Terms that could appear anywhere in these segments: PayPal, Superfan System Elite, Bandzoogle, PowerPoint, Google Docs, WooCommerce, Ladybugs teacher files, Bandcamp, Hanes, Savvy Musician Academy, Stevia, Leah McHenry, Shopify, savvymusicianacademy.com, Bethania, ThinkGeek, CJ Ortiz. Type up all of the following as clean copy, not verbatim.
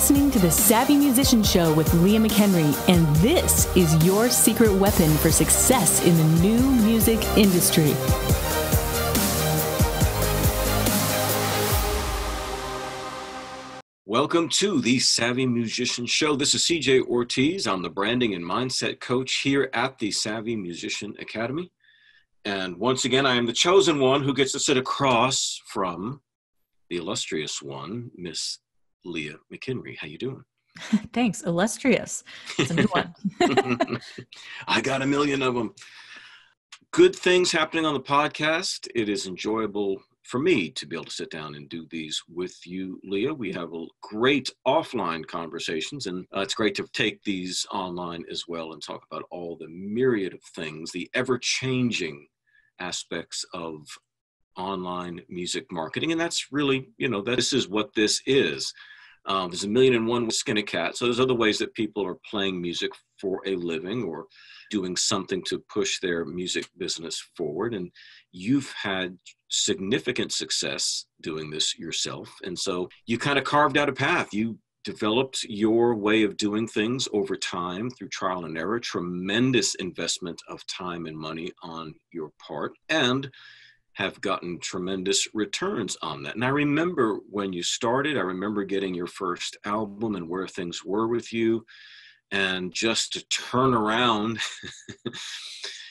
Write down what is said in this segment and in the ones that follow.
listening to the Savvy Musician Show with Leah McHenry, and this is your secret weapon for success in the new music industry. Welcome to the Savvy Musician Show. This is CJ Ortiz. I'm the branding and mindset coach here at the Savvy Musician Academy. And once again, I am the chosen one who gets to sit across from the illustrious one, Miss Leah McHenry. How you doing? Thanks, illustrious. It's a new one. I got a million of them. Good things happening on the podcast. It is enjoyable for me to be able to sit down and do these with you, Leah. We have great offline conversations, and it's great to take these online as well and talk about all the myriad of things, the ever-changing aspects of online music marketing. And that's really, this is what this is. There's a million and one with skin a cat. So there's other ways that people are playing music for a living or doing something to push their music business forward. And you've had significant success doing this yourself. And so you kind of carved out a path. You developed your way of doing things over time through trial and error, tremendous investment of time and money on your part, and have gotten tremendous returns on that. And I remember when you started, I remember getting your first album and where things were with you, and just to turn around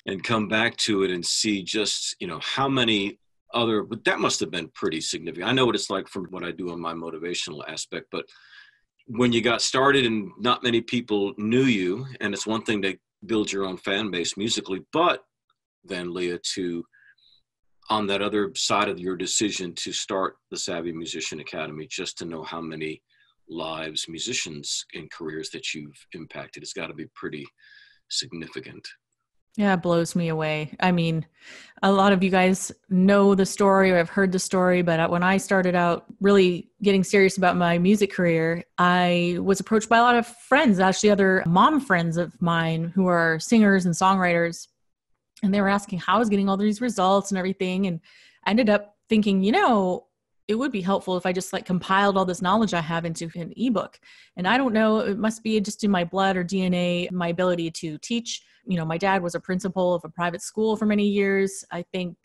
and come back to it and see just, how many other, but that must have been pretty significant. I know what it's like from what I do on my motivational aspect, but when you got started and not many people knew you, and it's one thing to build your own fan base musically, but then Leah, to on that other side of your decision to start the Savvy Musician Academy, just to know how many lives, musicians, and careers that you've impacted, it's got to be pretty significant. Yeah, it blows me away. I mean, a lot of you guys know the story or have heard the story, but when I started out really getting serious about my music career, I was approached by a lot of friends, actually other mom friends of mine who are singers and songwriters. And they were asking how I was getting all these results and everything. And I ended up thinking, it would be helpful if I just compiled all this knowledge I have into an ebook. And I don't know, it must be just in my blood or DNA, my ability to teach. My dad was a principal of a private school for many years. I think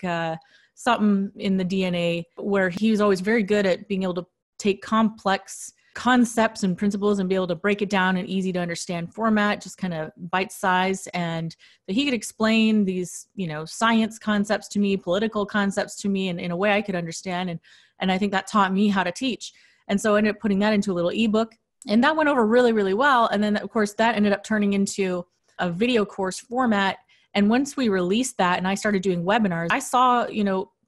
something in the DNA where he was always very good at being able to take complex concepts and principles and be able to break it down in easy to understand format, just kind of bite size. And that he could explain these, science concepts to me, political concepts to me, and in a way I could understand. And I think that taught me how to teach. And so I ended up putting that into a little ebook, and that went over really, really well. And then of course that ended up turning into a video course format. And once we released that and I started doing webinars, I saw,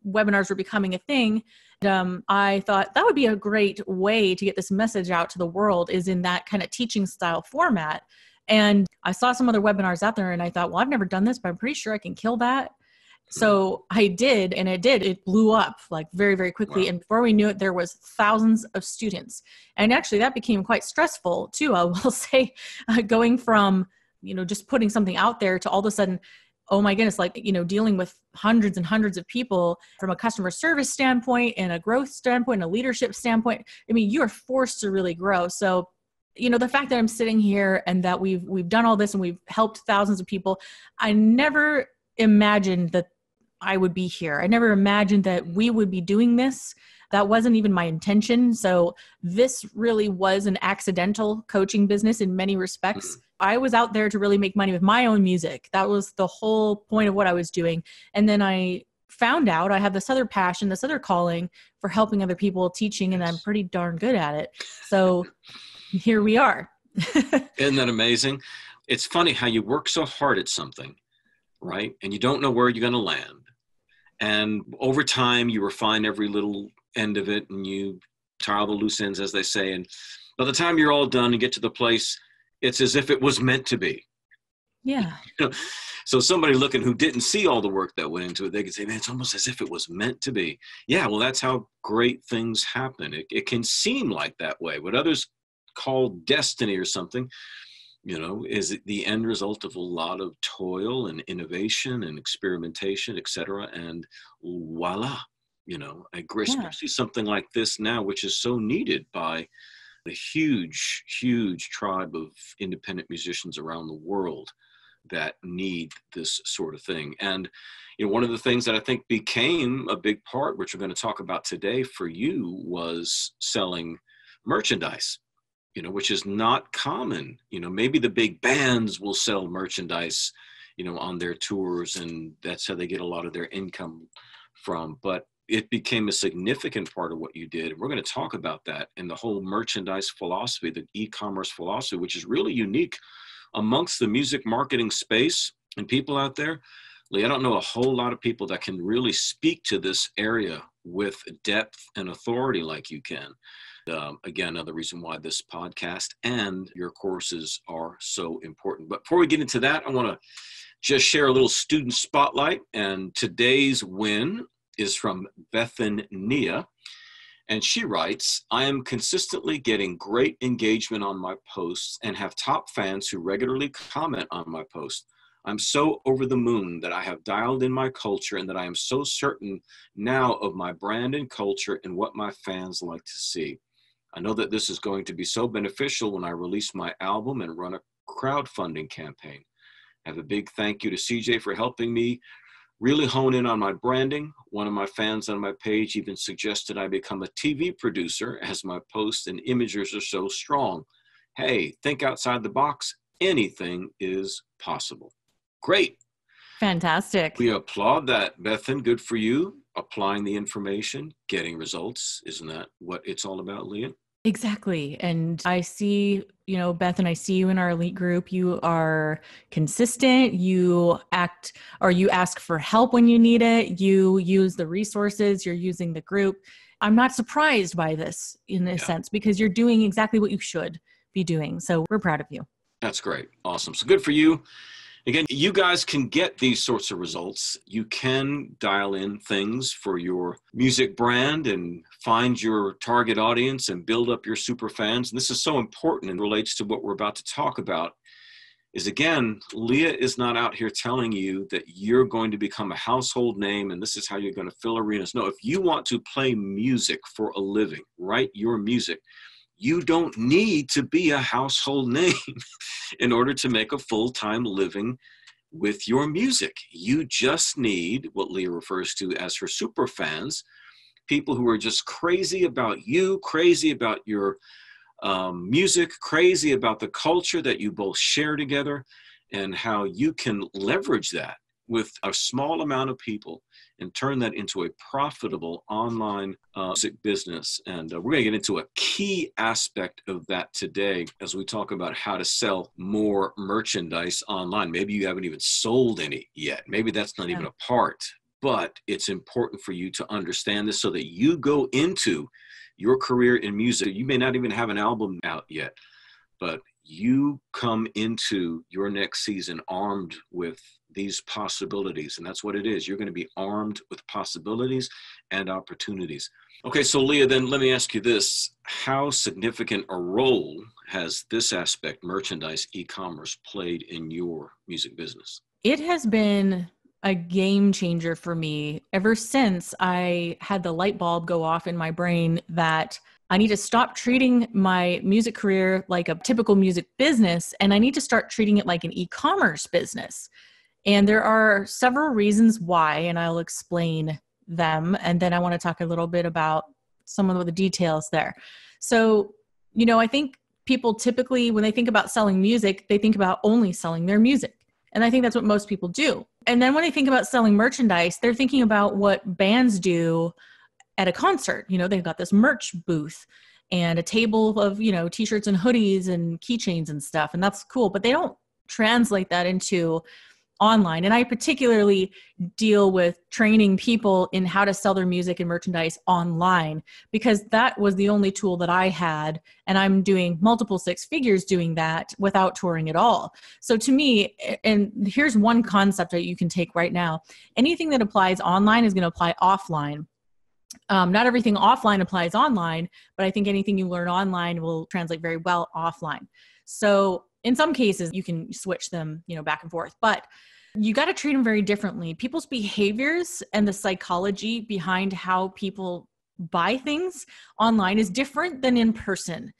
webinars were becoming a thing. I thought that would be a great way to get this message out to the world, is in that kind of teaching style format. And I saw some other webinars out there and I thought, well, I've never done this, but I'm pretty sure I can kill that. So I did, and it did. It blew up very, very quickly. Wow. And before we knew it, there was thousands of students. And actually that became quite stressful too, I will say, going from, just putting something out there to all of a sudden, oh my goodness, dealing with hundreds and hundreds of people from a customer service standpoint and a growth standpoint, and a leadership standpoint. I mean, you are forced to really grow. So, the fact that I'm sitting here and that we've done all this and we've helped thousands of people, I never imagined that I would be here. I never imagined that we would be doing this. That wasn't even my intention. So this really was an accidental coaching business in many respects. Mm-hmm. I was out there to really make money with my own music. That was the whole point of what I was doing. And then I found out I have this other passion, this other calling for helping other people, teaching, and I'm pretty darn good at it. So here we are. Isn't that amazing? It's funny how you work so hard at something, right? And you don't know where you're going to land. And over time, you refine every little end of it, and you tie all the loose ends, as they say. And by the time you're all done and get to the place, it's as if it was meant to be. Yeah. So somebody looking who didn't see all the work that went into it, they could say, man, it's almost as if it was meant to be. Yeah, well, that's how great things happen. It can seem like that way. What others call destiny or something, is the end result of a lot of toil and innovation and experimentation, et cetera. And voila, especially something like this now, which is so needed by a huge, huge tribe of independent musicians around the world that need this sort of thing. And, you know, one of the things that I think became a big part, which we're going to talk about today for you, was selling merchandise, you know, which is not common. You know, maybe the big bands will sell merchandise, you know, on their tours, and that's how they get a lot of their income from. But it became a significant part of what you did. We're going to talk about that and the whole merchandise philosophy, the e-commerce philosophy, which is really unique amongst the music marketing space and people out there. Lee, I don't know a whole lot of people that can really speak to this area with depth and authority like you can. Again, another reason why this podcast and your courses are so important. But before we get into that, I want to just share a little student spotlight. And today's win is from Bethania. And she writes, I am consistently getting great engagement on my posts and have top fans who regularly comment on my posts. I'm so over the moon that I have dialed in my culture and that I am so certain now of my brand and culture and what my fans like to see. I know that this is going to be so beneficial when I release my album and run a crowdfunding campaign. I have a big thank you to CJ for helping me really hone in on my branding. One of my fans on my page even suggested I become a TV producer as my posts and images are so strong. Hey, think outside the box. Anything is possible. Great. Fantastic. We applaud that, Bethan. Good for you. Applying the information, getting results. Isn't that what it's all about, Leah? Exactly. And I see, you know, Beth, and I see you in our elite group. You are consistent. You act, or you ask for help when you need it. You use the resources. You're using the group. I'm not surprised by this in a sense, because you're doing exactly what you should be doing. So we're proud of you. That's great. Awesome. So good for you. Again, you guys can get these sorts of results. You can dial in things for your music brand and find your target audience and build up your super fans. And this is so important and relates to what we're about to talk about is, again, Leah is not out here telling you that you're going to become a household name and this is how you're going to fill arenas. No, if you want to play music for a living, write your music, you don't need to be a household name in order to make a full-time living with your music. You just need what Leah refers to as her super fans, people who are just crazy about you, crazy about your music, crazy about the culture that you both share together, and how you can leverage that with a small amount of people and turn that into a profitable online music business. And we're going to get into a key aspect of that today as we talk about how to sell more merchandise online. Maybe you haven't even sold any yet. Maybe that's not even a part, but it's important for you to understand this so that you go into your career in music. You may not even have an album out yet, but you come into your next season armed with these possibilities. And that's what it is. You're going to be armed with possibilities and opportunities. Okay, so Leah, then let me ask you this. How significant a role has this aspect, merchandise, e-commerce, played in your music business? It has been a game changer for me ever since I had the light bulb go off in my brain that I need to stop treating my music career like a typical music business, and I need to start treating it like an e-commerce business. And there are several reasons why, and I'll explain them. And then I want to talk a little bit about some of the details there. So, you know, I think people typically, when they think about selling music, they think about only selling their music. And I think that's what most people do. And then when they think about selling merchandise, they're thinking about what bands do at a concert. You know, they've got this merch booth and a table of, you know, t-shirts and hoodies and keychains and stuff. And that's cool, but they don't translate that into online. And I particularly deal with training people in how to sell their music and merchandise online, because that was the only tool that I had. And I'm doing multiple six figures doing that without touring at all. So to me, and here's one concept that you can take right now, anything that applies online is going to apply offline. Not everything offline applies online, but I think anything you learn online will translate very well offline. So in some cases, you can switch them, you know, back and forth, but you got to treat them very differently. People's behaviors and the psychology behind how people buy things online is different than in person.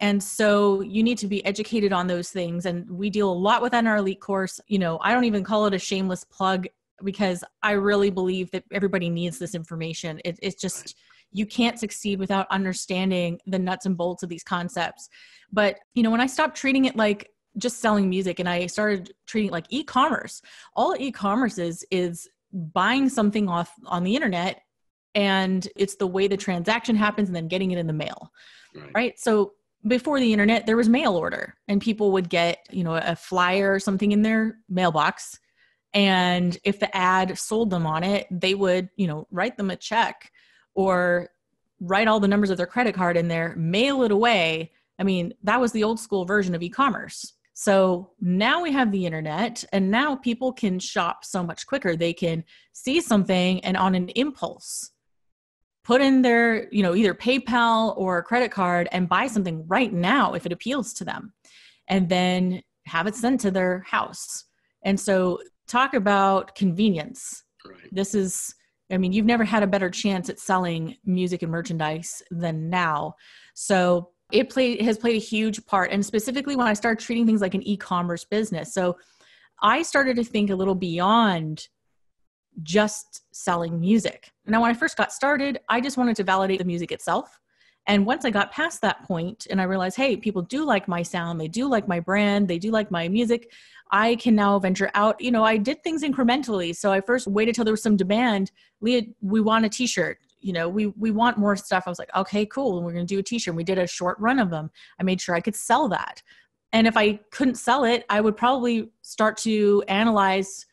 And so you need to be educated on those things. And we deal a lot with that in our elite course. You know, I don't even call it a shameless plug because I really believe that everybody needs this information. It's just, you can't succeed without understanding the nuts and bolts of these concepts. But, you know, when I stopped treating it like just selling music and I started treating it like e-commerce, all e-commerce is buying something off on the internet, and it's the way the transaction happens and then getting it in the mail, right? So before the internet, there was mail order and people would get, you know, a flyer or something in their mailbox. And if the ad sold them on it, they would, you know, write them a check or write all the numbers of their credit card in there, mail it away. I mean, that was the old school version of e-commerce. So now we have the internet, and now people can shop so much quicker. They can see something and on an impulse, put in their, you know, either PayPal or credit card and buy something right now if it appeals to them, and then have it sent to their house. And so talk about convenience. Right. This is, I mean, you've never had a better chance at selling music and merchandise than now. So it has played a huge part. And specifically when I started treating things like an e-commerce business. So I started to think a little beyond just selling music. Now, when I first got started, I just wanted to validate the music itself. And once I got past that point and I realized, hey, people do like my sound, they do like my brand, they do like my music, I can now venture out. You know, I did things incrementally. So I first waited till there was some demand. Leah, we want a t-shirt. You know, we want more stuff. I was like, okay, cool. And we're going to do a t-shirt. And we did a short run of them. I made sure I could sell that. And if I couldn't sell it, I would probably start to analyze,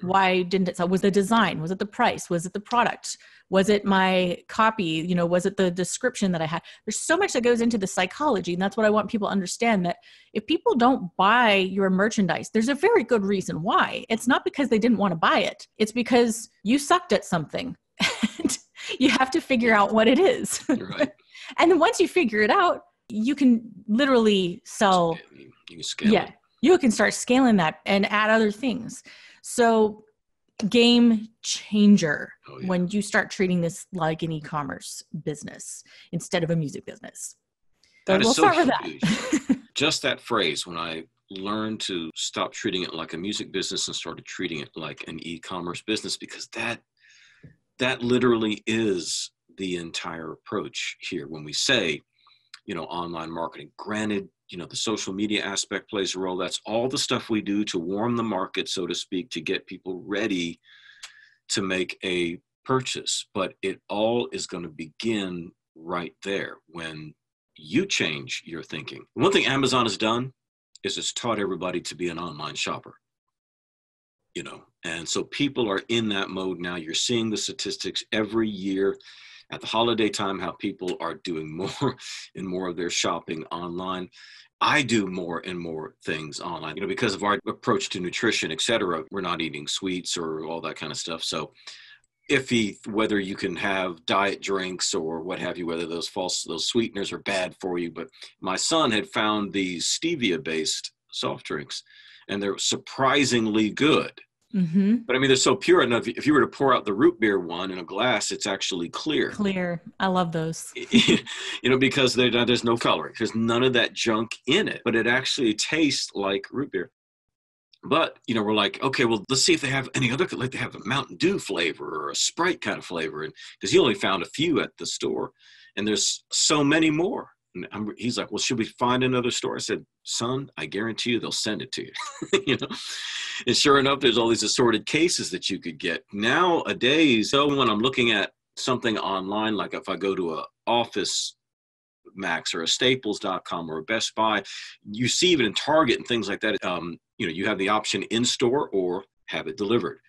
why didn't it sell? Was the design? Was it the price? Was it the product? Was it my copy? You know, was it the description that I had? There's so much that goes into the psychology. And that's what I want people to understand, that if people don't buy your merchandise, there's a very good reason why. It's not because they didn't want to buy it. It's because you sucked at something and you have to figure out what it is. Right. And then once you figure it out, you can literally sell. You can scale. Yeah. You can start scaling that and add other things. So game changer when you start treating this like an e-commerce business instead of a music business. That is so huge. Just that phrase, when I learned to stop treating it like a music business and started treating it like an e-commerce business, because that literally is the entire approach here. When we say, you know, online marketing, granted, you know, the social media aspect plays a role. That's all the stuff we do to warm the market, so to speak, to get people ready to make a purchase. But it all is going to begin right there when you change your thinking. One thing Amazon has done is it's taught everybody to be an online shopper, you know, and so people are in that mode now. You're seeing the statistics every year at the holiday time, how people are doing more and more of their shopping online. I do more and more things online, you know, because of our approach to nutrition, et cetera. We're not eating sweets or all that kind of stuff. So iffy whether you can have diet drinks or what have you, whether those sweeteners are bad for you. But my son had found these stevia-based soft drinks, and they're surprisingly good. Mm-hmm. But I mean, they're so pure. And if you were to pour out the root beer one in a glass, it's actually clear. Clear. I love those. You know, because there's no calories. There's none of that junk in it, but it actually tastes like root beer. But, you know, we're like, okay, well, let's see if they have any other, like they have a Mountain Dew flavor or a Sprite kind of flavor. And because he only found a few at the store, and there's so many more. And he's like, well, should we find another store? I said, son, I guarantee you they'll send it to you. You know, and sure enough, there's all these assorted cases that you could get. Nowadays, so when I'm looking at something online, like if I go to a Office Max or a Staples.com or a Best Buy, you see even in Target and things like that, you know, you have the option in-store or have it delivered.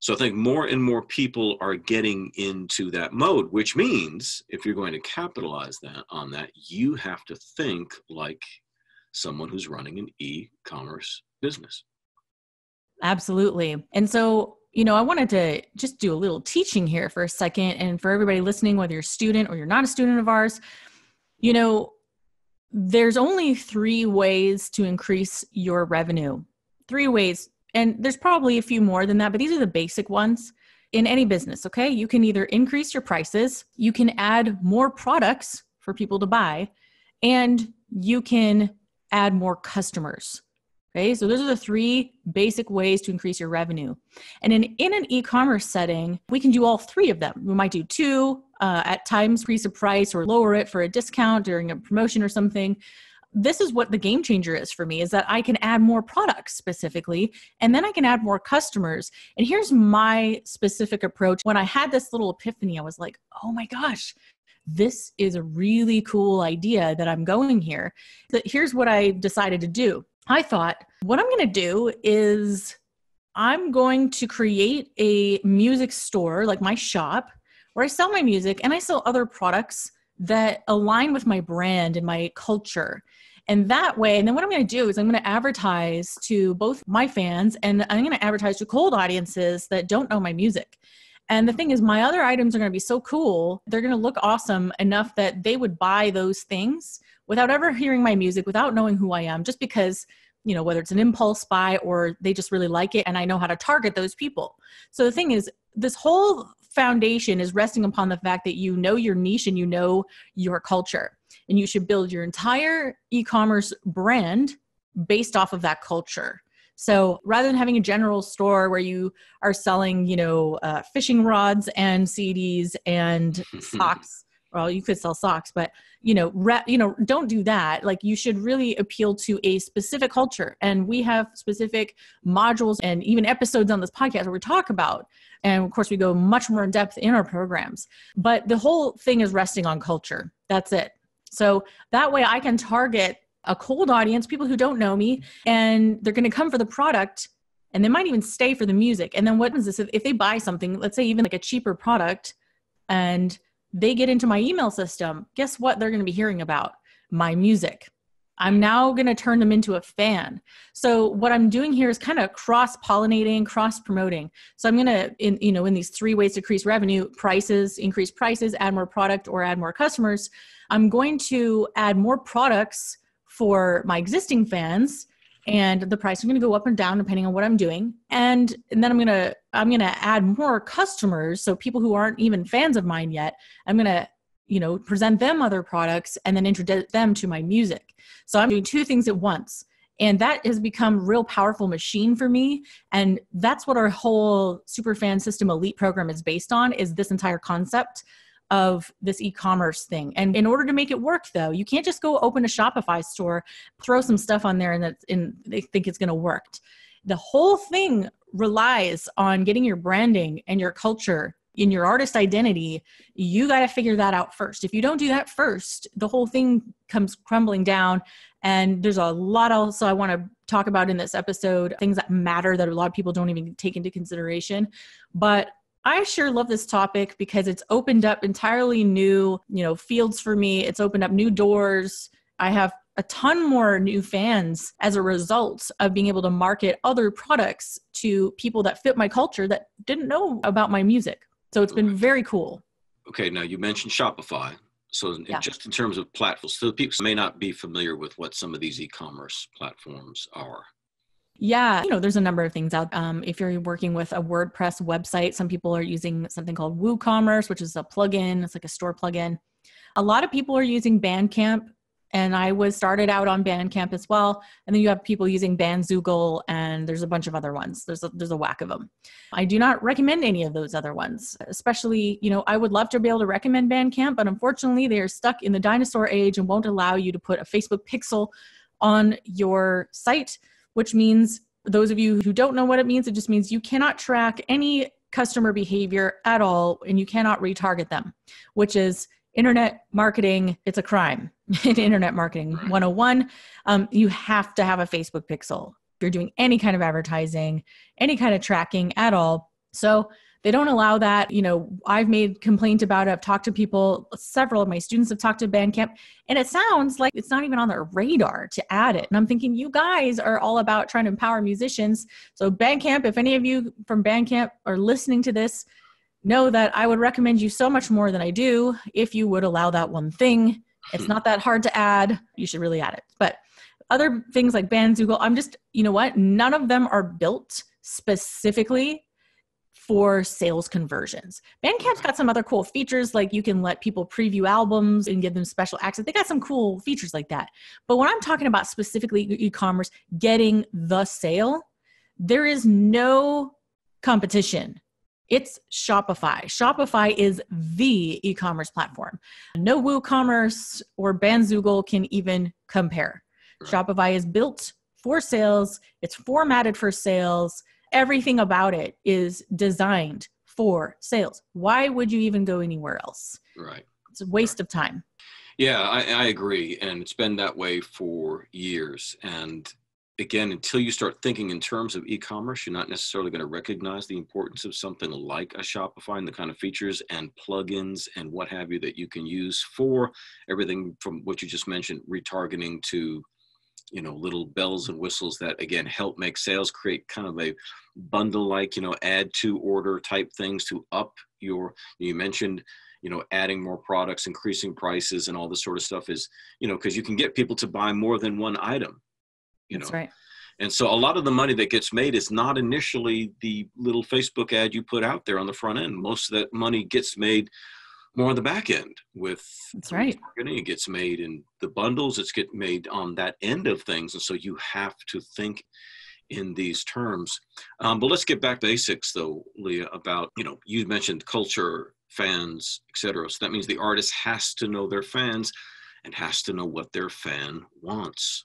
So I think more and more people are getting into that mode, which means if you're going to capitalize on that, you have to think like someone who's running an e-commerce business. Absolutely. And so, you know, I wanted to just do a little teaching here for a second. And for everybody listening, whether you're a student or you're not a student of ours, you know, there's only 3 ways to increase your revenue. 3 ways. And there's probably a few more than that, but these are the basic ones in any business, okay? You can either increase your prices, you can add more products for people to buy, and you can add more customers. Okay, so those are the three basic ways to increase your revenue. And in an e-commerce setting, we can do all three of them. We might do two, at times increase a price or lower it for a discount during a promotion or something. This is what the game changer is for me, is that I can add more products specifically, and then I can add more customers. And here's my specific approach. When I had this little epiphany, I was like, oh my gosh, this is a really cool idea that I'm going here. So here's what I decided to do. I thought, what I'm going to do is I'm going to create a music store, like my shop, where I sell my music and I sell other products that align with my brand and my culture. And that way, and then what I'm going to do is I'm going to advertise to both my fans and I'm going to advertise to cold audiences that don't know my music. And the thing is, my other items are going to be so cool. They're going to look awesome enough that they would buy those things without ever hearing my music, without knowing who I am, just because, you know, whether it's an impulse buy or they just really like it and I know how to target those people. So the thing is, this whole foundation is resting upon the fact that you know your niche and you know your culture, and you should build your entire e-commerce brand based off of that culture. So rather than having a general store where you are selling, you know, fishing rods and CDs and socks, well, you could sell socks, but, you know, don't do that. Like, you should really appeal to a specific culture. And we have specific modules and even episodes on this podcast where we talk about, and of course we go much more in depth in our programs, but the whole thing is resting on culture. That's it. So that way I can target a cold audience, people who don't know me, and they're going to come for the product, and they might even stay for the music. And then what is this? If they buy something, let's say even like a cheaper product, and they get into my email system, guess what they're going to be hearing about? My music. I'm now going to turn them into a fan. So what I'm doing here is kind of cross-pollinating, cross-promoting. So I'm going to, in these three ways to increase revenue, increase prices, add more product, or add more customers, I'm going to add more products for my existing fans, and the price is going to go up and down depending on what I'm doing. And then I'm going to add more customers. So people who aren't even fans of mine yet, I'm going to, present them other products and then introduce them to my music. So I'm doing two things at once. And that has become a real powerful machine for me. And that's what our whole Superfan System Elite program is based on, is this entire concept of this e-commerce thing. And in order to make it work, though, you can't just go open a Shopify store, throw some stuff on there, and they think it's going to work. The whole thing relies on getting your branding and your culture in your artist identity. You got to figure that out first. If you don't do that first, the whole thing comes crumbling down. And there's a lot else I want to talk about in this episode, things that matter that a lot of people don't even take into consideration. But I sure love this topic because it's opened up entirely new, fields for me. It's opened up new doors. I have a ton more new fans as a result of being able to market other products to people that fit my culture that didn't know about my music. So it's been very cool. Okay. Now you mentioned Shopify. So just in terms of platforms, so people may not be familiar with what some of these e-commerce platforms are. Yeah. There's a number of things out. If you're working with a WordPress website, some people are using something called WooCommerce, which is a plugin. It's like a store plugin. A lot of people are using Bandcamp, and I was started out on Bandcamp as well. And then you have people using Bandzoogle, and there's a bunch of other ones. There's a whack of them. I do not recommend any of those other ones, especially, I would love to be able to recommend Bandcamp, but unfortunately they are stuck in the dinosaur age and won't allow you to put a Facebook pixel on your site, which means, those of you who don't know what it means, it just means you cannot track any customer behavior at all, and you cannot retarget them, which is internet marketing. It's a crime in internet marketing 101. You have to have a Facebook pixel if you're doing any kind of advertising, any kind of tracking at all. So they don't allow that. I've made complaint about it. I've talked to people. Several of my students have talked to Bandcamp, and it sounds like it's not even on their radar to add it. And I'm thinking, you guys are all about trying to empower musicians. So Bandcamp, if any of you from Bandcamp are listening to this, know that I would recommend you so much more than I do if you would allow that one thing. It's not that hard to add. You should really add it. But other things like Bandzoogle, none of them are built specifically for sales conversions. Bandcamp's got some other cool features, like you can let people preview albums and give them special access. They got some cool features like that. But when I'm talking about specifically e-commerce, getting the sale, there is no competition. It's Shopify. Shopify is the e-commerce platform. No WooCommerce or Bandzoogle can even compare. Right. Shopify is built for sales. It's formatted for sales. Everything about it is designed for sales. Why would you even go anywhere else? Right. It's a waste of time. Yeah, I agree. And it's been that way for years. And again, until you start thinking in terms of e-commerce, you're not necessarily going to recognize the importance of something like a Shopify and the kind of features and plugins and what have you that you can use for everything from what you just mentioned, retargeting to, you know, little bells and whistles that, again, help make sales, create kind of a bundle-like, you know, add to order type things to up your, you mentioned, you know, adding more products, increasing prices and all this sort of stuff is, you know, because you can get people to buy more than one item, you know. That's right. And so a lot of the money that gets made is not initially the little Facebook ad you put out there on the front end. Most of that money gets made more on the back end with marketing. It gets made in the bundles. It's get made on that end of things. And so you have to think in these terms. But let's get back to basics though, Leah, about, you know, you mentioned culture, fans, et cetera. So that means the artist has to know their fans and has to know what their fan wants.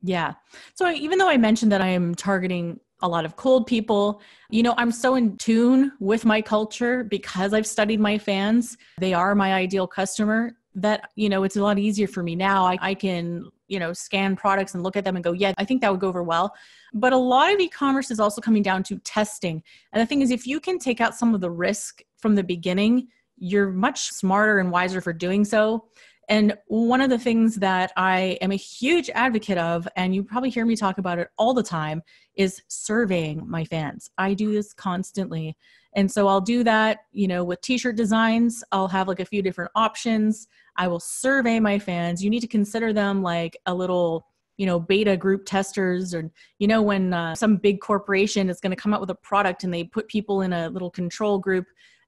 Yeah. So even though I mentioned that I am targeting a lot of cold people, you know, I'm so in tune with my culture because I've studied my fans. They are my ideal customer that, you know, it's a lot easier for me now. I can, you know, scan products and look at them and go, yeah, I think that would go over well. But a lot of e-commerce is also coming down to testing. And the thing is, if you can take out some of the risk from the beginning, you're much smarter and wiser for doing so. And one of the things that I am a huge advocate of, and you probably hear me talk about it all the time, is surveying my fans. I do this constantly. And so I'll do that, you know, with t-shirt designs. I'll have like a few different options. I will survey my fans. You need to consider them like a little, you know, beta group testers, or, you know, when some big corporation is going to come out with a product and they put people in a little control group.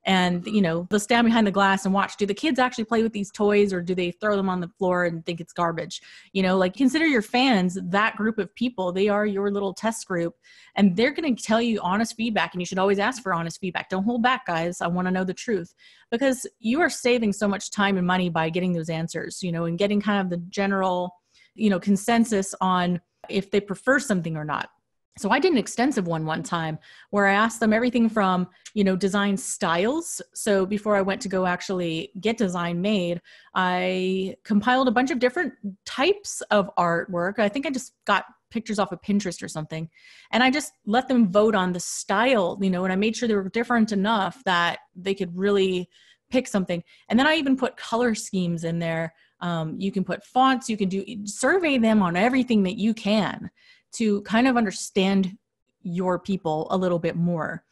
And, you know, they'll stand behind the glass and watch, do the kids actually play with these toys or do they throw them on the floor and think it's garbage? You know, like consider your fans, that group of people, they are your little test group and they're going to tell you honest feedback. And you should always ask for honest feedback. Don't hold back, guys. I want to know the truth, because you are saving so much time and money by getting those answers, you know, and getting kind of the general, you know, consensus on if they prefer something or not. So I did an extensive one time where I asked them everything from, you know, design styles. So before I went to go actually get design made, I compiled a bunch of different types of artwork. I think I just got pictures off of Pinterest or something. And I just let them vote on the style, you know, and I made sure they were different enough that they could really pick something. And then I even put color schemes in there. You can put fonts, you can do survey them on everything that you can, to kind of understand your people a little bit more.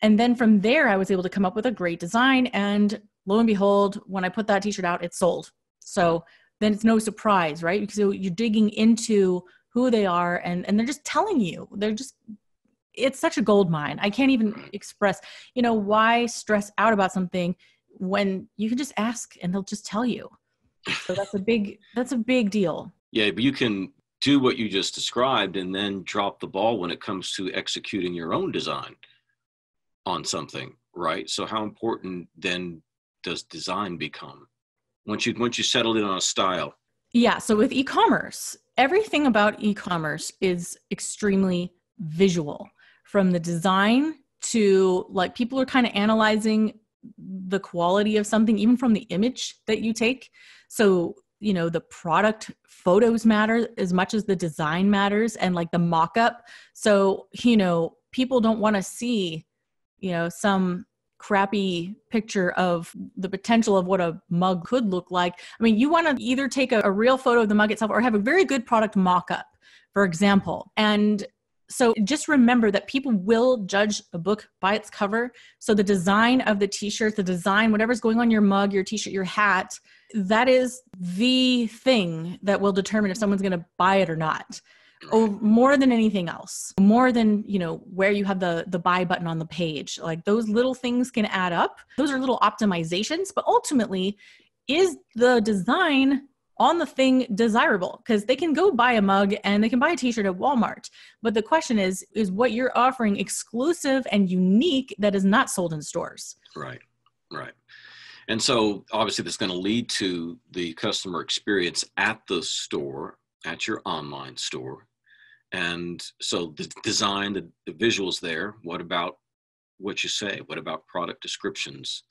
And then from there, I was able to come up with a great design. And lo and behold, when I put that t-shirt out, it sold. So then it's no surprise, right? Because you're digging into who they are and they're just telling you, they're just, it's such a gold mine. I can't even express, you know, why stress out about something when you can just ask and they'll just tell you. So that's a big deal. Yeah, but you can do what you just described and then drop the ball when it comes to executing your own design on something, right? So how important then does design become once you settle in on a style? Yeah. So with e-commerce, everything about e-commerce is extremely visual, from the design to like people are kind of analyzing the quality of something, even from the image that you take. So, you know, the product photos matter as much as the design matters, and like the mock-up. So, you know, people don't want to see, you know, some crappy picture of the potential of what a mug could look like. I mean, you want to either take a real photo of the mug itself or have a very good product mock-up, for example. And so just remember that people will judge a book by its cover. So the design of the t-shirt, the design, whatever's going on your mug, your t-shirt, your hat, that is the thing that will determine if someone's going to buy it or not. more than anything else, more than, you know, where you have the buy button on the page. Like those little things can add up. Those are little optimizations, but ultimately is the design on the thing desirable? Because they can go buy a mug and they can buy a t-shirt at Walmart. But the question is what you're offering exclusive and unique that is not sold in stores? Right, right. And so obviously that's going to lead to the customer experience at the store, at your online store. And so the design, the visuals there, what about what you say? What about product descriptions?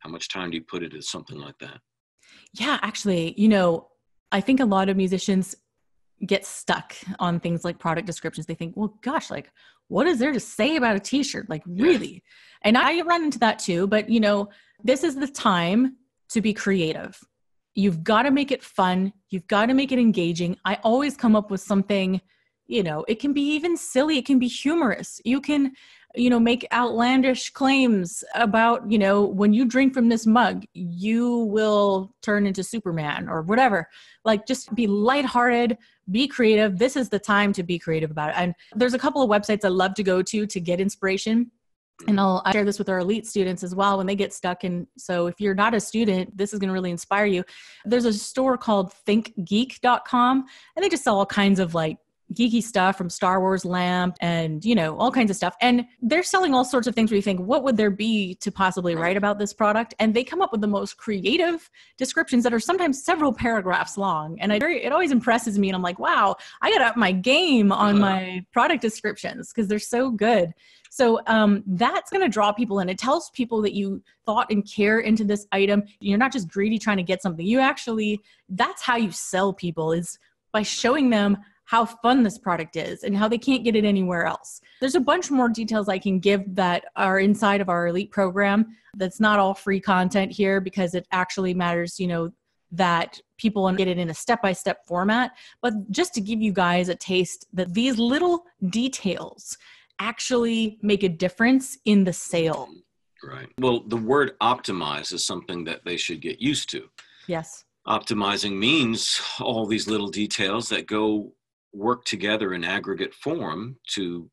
How much time do you put into something like that? Yeah, actually, you know, I think a lot of musicians get stuck on things like product descriptions. They think, well, gosh, like, what is there to say about a t-shirt? Like, really? And I run into that too. But, you know, this is the time to be creative. You've got to make it fun. You've got to make it engaging. I always come up with something, you know, it can be even silly. It can be humorous. You can, you know, make outlandish claims about, you know, when you drink from this mug, you will turn into Superman or whatever. Like, just be lighthearted, be creative. This is the time to be creative about it. And there's a couple of websites I love to go to get inspiration. And I'll share this with our elite students as well when they get stuck. And so if you're not a student, this is going to really inspire you. There's a store called ThinkGeek.com, and they just sell all kinds of like geeky stuff from Star Wars lamp and, you know, all kinds of stuff. And they're selling all sorts of things where you think, what would there be to possibly write about this product? And they come up with the most creative descriptions that are sometimes several paragraphs long. And it always impresses me. And I'm like, wow, I got to up my game on my product descriptions because they're so good. So that's going to draw people in. It tells people that you thought and care into this item. You're not just greedy trying to get something. You actually, that's how you sell people, is by showing them how fun this product is and how they can't get it anywhere else. There's a bunch more details I can give that are inside of our elite program. That's not all free content here because it actually matters, you know, that people get it in a step-by-step format. But just to give you guys a taste that these little details actually make a difference in the sale. Right. Well, the word optimize is something that they should get used to. Yes. Optimizing means all these little details that go work together in aggregate form to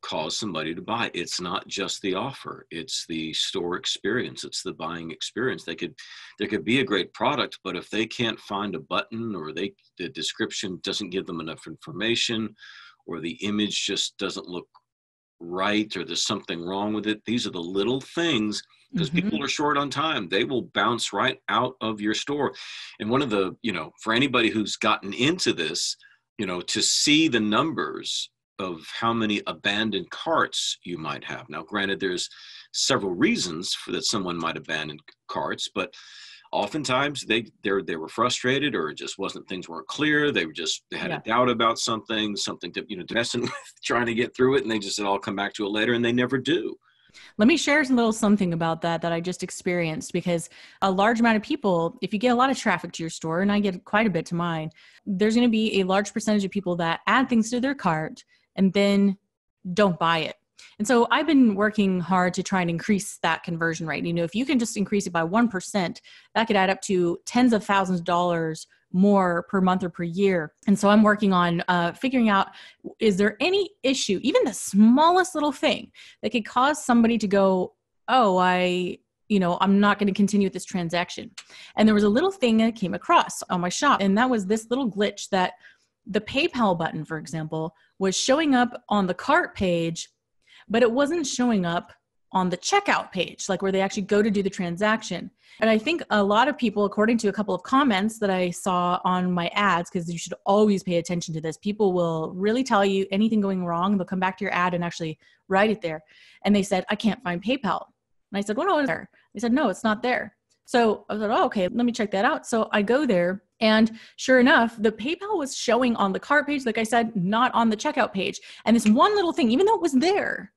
cause somebody to buy. It's not just the offer. It's the store experience. It's the buying experience. There could be a great product, but if they can't find a button, or the description doesn't give them enough information, or the image just doesn't look right, or there's something wrong with it. These are the little things, because people are short on time. They will bounce right out of your store. And one of the, you know, for anybody who's gotten into this, you know, to see the numbers of how many abandoned carts you might have. Now, granted, there's several reasons for that someone might abandon carts, but oftentimes they were frustrated, or it just wasn't, things weren't clear. They had a doubt about something to, you know, messing with, trying to get through it. And they just said, I'll come back to it later. And they never do. Let me share a little something about that I just experienced, because a large amount of people, if you get a lot of traffic to your store, and I get quite a bit to mine, there's going to be a large percentage of people that add things to their cart and then don't buy it. And so I've been working hard to try and increase that conversion rate. You know, if you can just increase it by 1%, that could add up to tens of thousands of dollars more per month or per year. And so I'm working on figuring out, is there any issue, even the smallest little thing, that could cause somebody to go, oh, I'm not going to continue with this transaction. And there was a little thing I came across on my shop, and that was this little glitch that the PayPal button, for example, was showing up on the cart page, but it wasn't showing up on the checkout page, like where they actually go to do the transaction. And I think a lot of people, according to a couple of comments that I saw on my ads, because you should always pay attention to this, people will really tell you anything going wrong. They'll come back to your ad and actually write it there. And they said, I can't find PayPal. And I said, well, no, it's there. They said, no, it's not there. So I was like, oh, okay, let me check that out. So I go there, and sure enough, the PayPal was showing on the cart page, like I said, not on the checkout page. And this one little thing, even though it was there,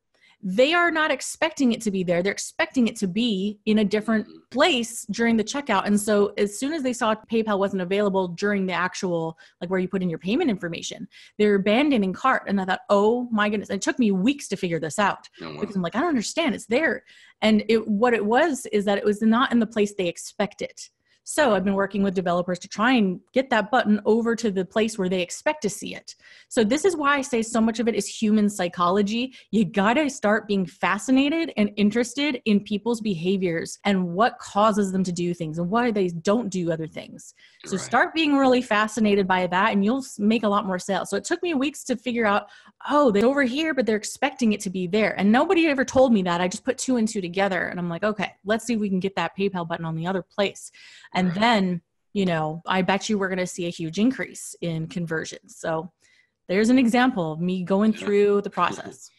they are not expecting it to be there. They're expecting it to be in a different place during the checkout. And so as soon as they saw PayPal wasn't available during the actual, like where you put in your payment information, they're abandoning cart. And I thought, oh my goodness. It took me weeks to figure this out, because I'm like, I don't understand. It's there. And what it was is that it was not in the place they expect it. So I've been working with developers to try and get that button over to the place where they expect to see it. So this is why I say so much of it is human psychology. You gotta start being fascinated and interested in people's behaviors and what causes them to do things and why they don't do other things. So start being really fascinated by that and you'll make a lot more sales. So it took me weeks to figure out, oh, they're over here, but they're expecting it to be there. And nobody ever told me that. I just put two and two together and I'm like, okay, let's see if we can get that PayPal button on the other place. And then, you know, I bet you we're going to see a huge increase in conversions. So there's an example of me going through the process.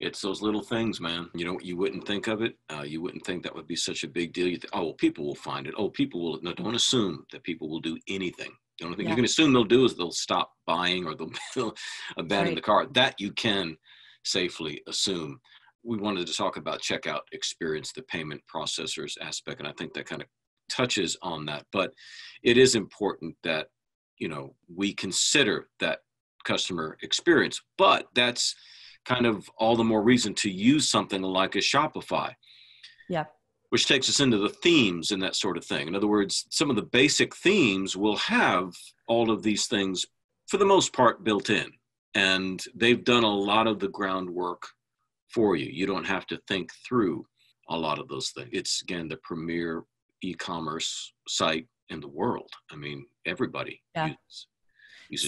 It's those little things, man. You know, you wouldn't think of it. You wouldn't think that would be such a big deal. You think, oh, well, people will find it. Oh, people will. No, don't assume that people will do anything. The only thing you can assume they'll do is they'll stop buying or they'll abandon the cart. That you can safely assume. We wanted to talk about checkout experience, the payment processors aspect, and I think that kind of touches on that. But it is important that, you know, we consider that customer experience, but that's kind of all the more reason to use something like a Shopify. Yeah. Which takes us into the themes and that sort of thing. In other words, some of the basic themes will have all of these things for the most part built in, and they've done a lot of the groundwork for you. You don't have to think through a lot of those things. It's, again, the premier e-commerce site in the world. I mean, everybody uses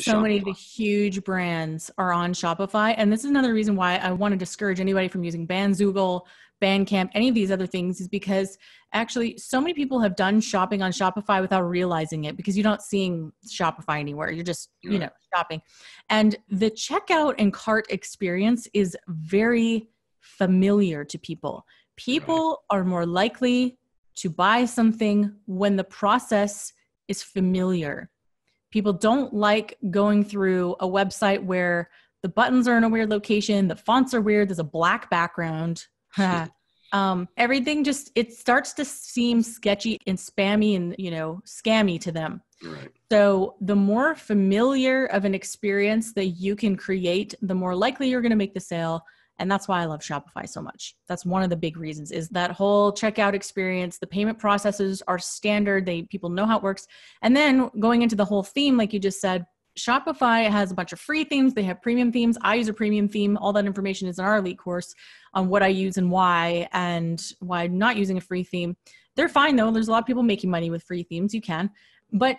so Shopify. Many of the huge brands are on Shopify. And this is another reason why I want to discourage anybody from using Bandzoogle, Bandcamp, any of these other things, is because actually so many people have done shopping on Shopify without realizing it, because you're not seeing Shopify anywhere. You're just, you know, shopping. And the checkout and cart experience is very familiar to people. People are more likely to buy something when the process is familiar. People don't like going through a website where the buttons are in a weird location, the fonts are weird, there's a black background. Everything just, it starts to seem sketchy and spammy and, you know, scammy to them. So the more familiar of an experience that you can create, the more likely you're going to make the sale. And that's why I love Shopify so much. That's one of the big reasons, is that whole checkout experience. The payment processes are standard. People know how it works. And then going into the whole theme, like you just said, Shopify has a bunch of free themes. They have premium themes. I use a premium theme. All that information is in our elite course on what I use and why I'm not using a free theme. They're fine though. There's a lot of people making money with free themes. You can, but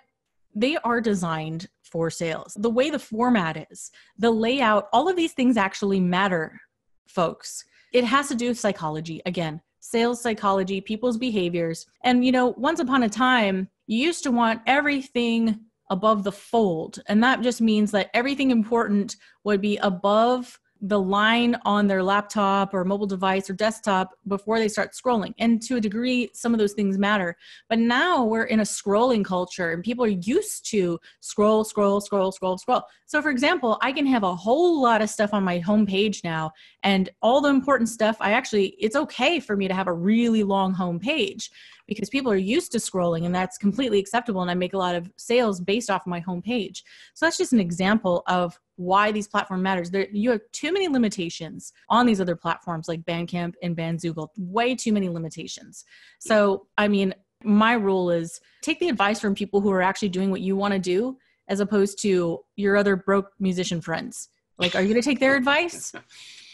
they are designed for sales. The way the format is, the layout, all of these things actually matter. Folks, it has to do with psychology. Again, sales psychology, people's behaviors. And, you know, once upon a time, you used to want everything above the fold. And that just means that everything important would be above the line on their laptop or mobile device or desktop before they start scrolling. And to a degree, some of those things matter. But now we're in a scrolling culture and people are used to scroll, scroll, scroll, scroll, scroll. So for example, I can have a whole lot of stuff on my homepage now, and all the important stuff, it's okay for me to have a really long homepage because people are used to scrolling and that's completely acceptable. And I make a lot of sales based off my homepage. So that's just an example of why these platforms matter. You have too many limitations on these other platforms like Bandcamp and Bandzoogle, way too many limitations. So, I mean, my rule is take the advice from people who are actually doing what you want to do, as opposed to your other broke musician friends. Like, are you going to take their advice?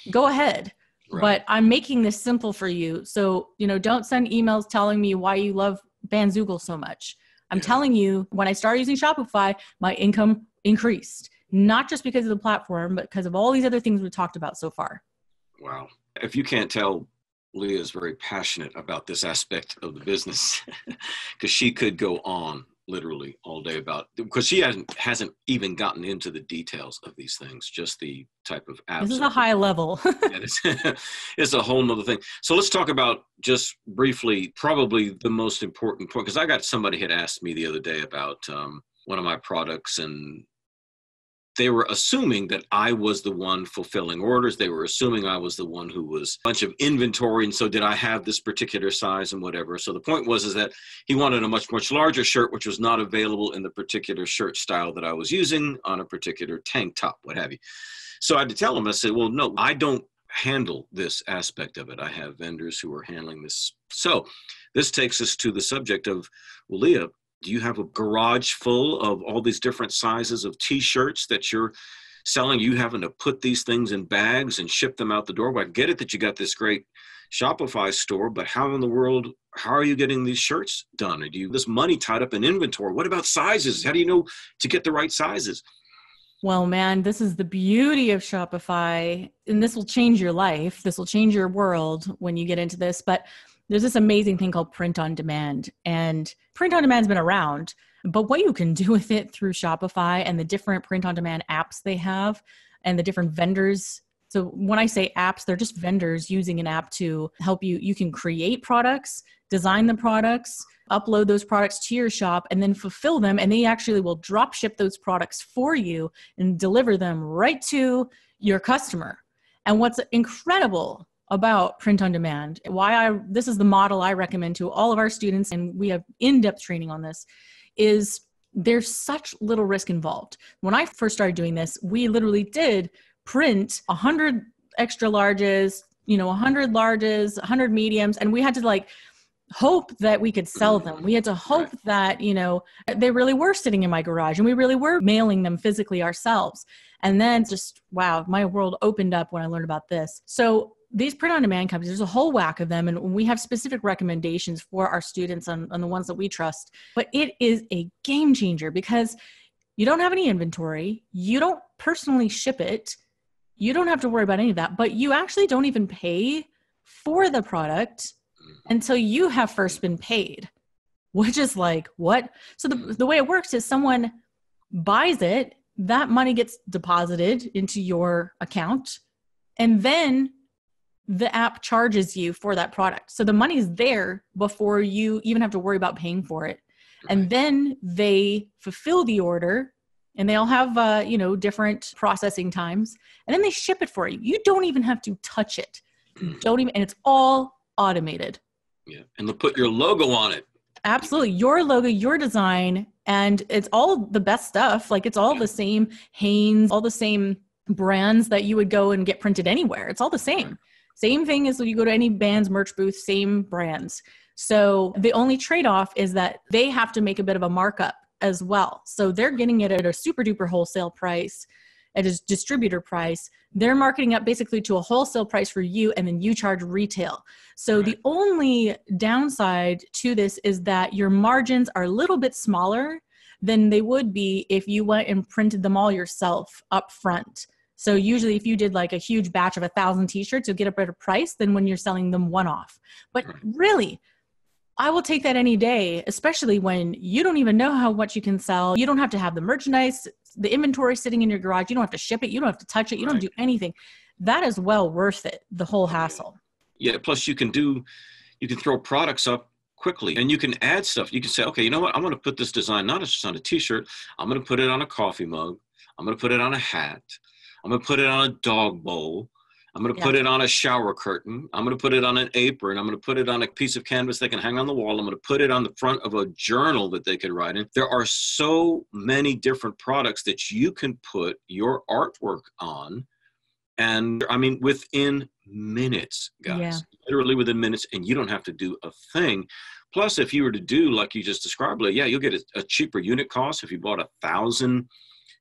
Go ahead. But I'm making this simple for you. So, you know, don't send emails telling me why you love Bandzoogle so much. I'm telling you, when I started using Shopify, my income increased. Not just because of the platform, but because of all these other things we've talked about so far. Wow. If you can't tell, Leah is very passionate about this aspect of the business, because she could go on literally all day because she hasn't even gotten into the details of these things, just the type of apps. This is a high level. It's a whole nother thing. So let's talk about just briefly, probably the most important point, because somebody had asked me the other day about one of my products, and they were assuming that I was the one fulfilling orders. They were assuming I was the one who was a bunch of inventory. And so did I have this particular size and whatever. So the point was, is that he wanted a much, much larger shirt, which was not available in the particular shirt style that I was using on a particular tank top, what have you. So I had to tell him, I said, well, no, I don't handle this aspect of it. I have vendors who are handling this. So this takes us to the subject of, well, Leah, do you have a garage full of all these different sizes of t-shirts that you're selling? You having to put these things in bags and ship them out the door? Well, I get it that you got this great Shopify store, but how in the world, how are you getting these shirts done? Or do you this money tied up in inventory? What about sizes? How do you know to get the right sizes? Well, man, this is the beauty of Shopify, and this will change your life. This will change your world when you get into this, but there's this amazing thing called print on demand, and print on demand's been around, but what you can do with it through Shopify and the different print on demand apps they have and the different vendors. So when I say apps, they're just vendors using an app to help you. You can create products, design the products, upload those products to your shop, and then fulfill them. And they actually will drop ship those products for you and deliver them right to your customer. And what's incredible about print on demand, this is the model I recommend to all of our students, and we have in-depth training on this, is there's such little risk involved. When I first started doing this, we literally did print 100 extra larges, 100 larges, 100 mediums, and we had to hope that we could sell them. We had to hope that, they really were sitting in my garage and we really were mailing them physically ourselves. And then just, wow, my world opened up when I learned about this. So these print-on-demand companies, there's a whole whack of them. And we have specific recommendations for our students on the ones that we trust. But it is a game changer because you don't have any inventory. You don't personally ship it. You don't have to worry about any of that, but you actually don't even pay for the product until you have first been paid, which is what? So the way it works is someone buys it, that money gets deposited into your account, and then the app charges you for that product. So the money's there before you even have to worry about paying for it. And then they fulfill the order, and they all have, different processing times, and then they ship it for you. You don't even have to touch it. And it's all automated. Yeah. And they'll put your logo on it. Absolutely. Your logo, your design, and it's all the best stuff. It's all the same Hanes, all the same brands that you would go and get printed anywhere. It's all the same. Right. Same thing as when you go to any band's merch booth, same brands. So the only trade-off is that they have to make a bit of a markup as well. So they're getting it at a super duper wholesale price, at a distributor price. They're marketing up basically to a wholesale price for you, and then you charge retail. So right. The only downside to this is that your margins are a little bit smaller than they would be if you went and printed them all yourself up front. So usually if you did a huge batch of 1,000 t-shirts, you'll get a better price than when you're selling them one-off. But really, I will take that any day, especially when you don't even know how much you can sell. You don't have to have the merchandise, the inventory sitting in your garage. You don't have to ship it. You don't have to touch it. You don't do anything. That is well worth it, the whole hassle. Yeah. Plus you can throw products up quickly and you can add stuff. You can say, okay, you know what? I'm going to put this design, not just on a t-shirt. I'm going to put it on a coffee mug. I'm going to put it on a hat. I'm going to put it on a dog bowl. I'm going to put it on a shower curtain. I'm going to put it on an apron. I'm going to put it on a piece of canvas they can hang on the wall. I'm going to put it on the front of a journal that they could write in. There are so many different products that you can put your artwork on. And I mean, within minutes, guys, literally within minutes, and you don't have to do a thing. Plus, if you were to do like you just described, you'll get a cheaper unit cost if you bought 1,000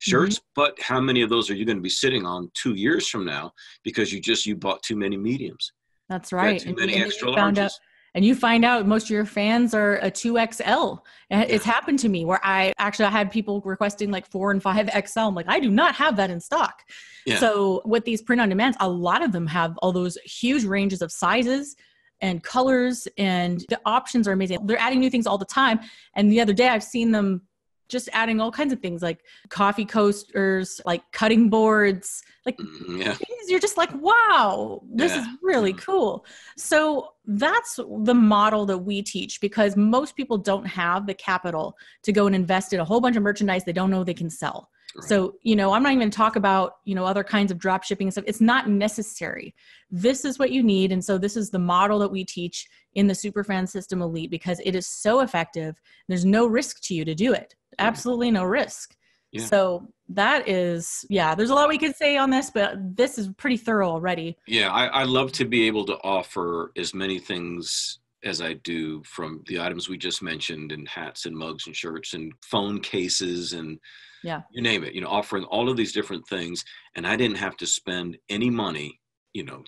shirts, but how many of those are you going to be sitting on 2 years from now because you bought too many mediums? That's right. Too many extra larges. And you find out most of your fans are a 2XL. It's happened to me where I had people requesting 4 and 5XL. I'm I do not have that in stock. Yeah. So with these print on demands, a lot of them have all those huge ranges of sizes and colors, and the options are amazing. They're adding new things all the time. And the other day I've seen them just adding all kinds of things like coffee coasters, cutting boards, things you're just wow, this is really cool. So that's the model that we teach, because most people don't have the capital to go and invest in a whole bunch of merchandise they don't know they can sell. Right. So, I'm not even going to talk about, other kinds of drop shipping and stuff. It's not necessary. This is what you need. And so this is the model that we teach in the Superfan System Elite, because it is so effective. There's no risk to you to do it. Absolutely no risk. Yeah. So that is, yeah, there's a lot we could say on this, but this is pretty thorough already. Yeah. I love to be able to offer as many things as I do, from the items we just mentioned, and hats and mugs and shirts and phone cases and yeah, you name it, you know, offering all of these different things. And I didn't have to spend any money, you know,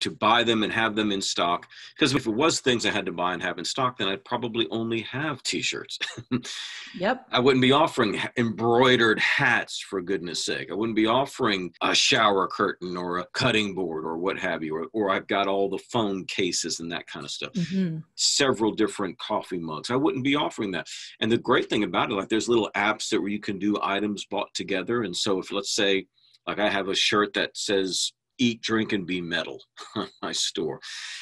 to buy them and have them in stock. Because if it was things I had to buy and have in stock, then I'd probably only have t-shirts. Yep. I wouldn't be offering embroidered hats, for goodness sake. I wouldn't be offering a shower curtain or a cutting board or what have you, or I've got all the phone cases and that kind of stuff. Mm-hmm. Several different coffee mugs. I wouldn't be offering that. And the great thing about it, like there's little apps that where you can do items bought together. And so if, let's say, like I have a shirt that says, "Eat, drink, and be metal" on my store.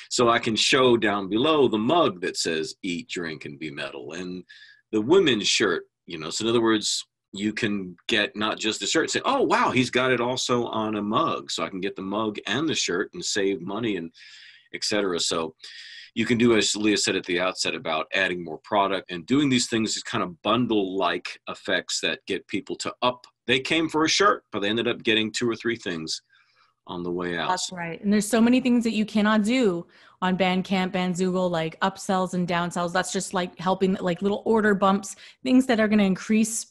So I can show down below the mug that says "Eat, drink, and be metal," and the women's shirt, you know. So in other words, you can get not just the shirt, say, "Oh, wow, he's got it also on a mug." So I can get the mug and the shirt and save money and et cetera. So you can do, as Leah said at the outset, about adding more product and doing these things, is kind of bundle-like effects that get people to up. They came for a shirt, but they ended up getting 2 or 3 things on the way out. That's right. And there's so many things that you cannot do on Bandcamp, Bandzoogle, like upsells and downsells. That's just like helping, like little order bumps, things that are going to increase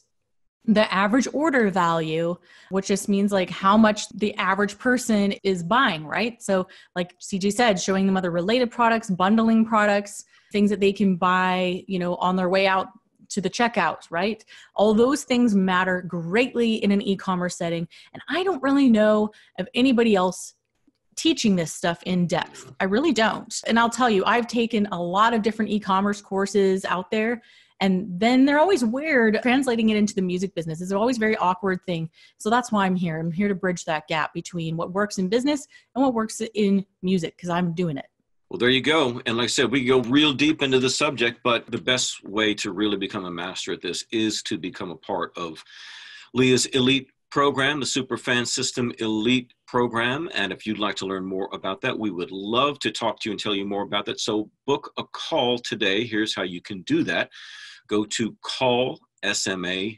the average order value, which just means like how much the average person is buying, right? So like CJ said, showing them other related products, bundling products, things that they can buy, you know, on their way out to the checkout, right? All those things matter greatly in an e-commerce setting. And I don't really know of anybody else teaching this stuff in depth. I really don't. And I'll tell you, I've taken a lot of different e-commerce courses out there, and then they're always weird translating it into the music business. It's always a very awkward thing. So that's why I'm here. I'm here to bridge that gap between what works in business and what works in music, because I'm doing it. Well, there you go. And like I said, we go real deep into the subject, but the best way to really become a master at this is to become a part of Leah's elite program, the Superfan System Elite program. And if you'd like to learn more about that, we would love to talk to you and tell you more about that. So book a call today. Here's how you can do that. Go to callsma.com.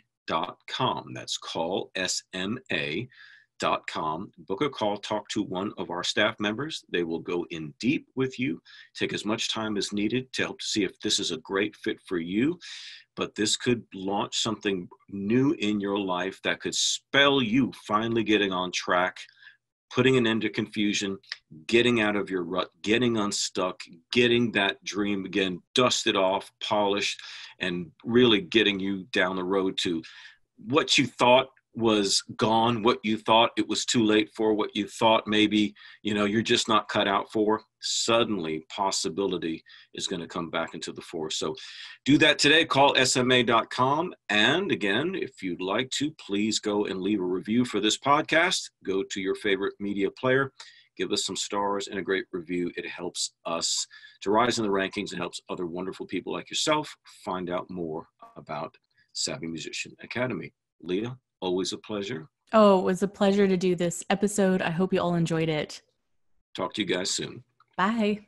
That's callsma.com. Book a call, talk to one of our staff members. They will go in deep with you, take as much time as needed to help to see if this is a great fit for you. But this could launch something new in your life that could spell you finally getting on track, putting an end to confusion, getting out of your rut, getting unstuck, getting that dream again dusted off, polished, and really getting you down the road to what you thought was gone, what you thought it was too late for, what you thought maybe, you know, you're just not cut out for. Suddenly possibility is going to come back into the force. So do that today. Call sma.com. And again, if you'd like to, please go and leave a review for this podcast. Go to your favorite media player, give us some stars and a great review. It helps us to rise in the rankings and helps other wonderful people like yourself find out more about Savvy Musician Academy. Leah, always a pleasure. Oh, it was a pleasure to do this episode. I hope you all enjoyed it. Talk to you guys soon. Bye.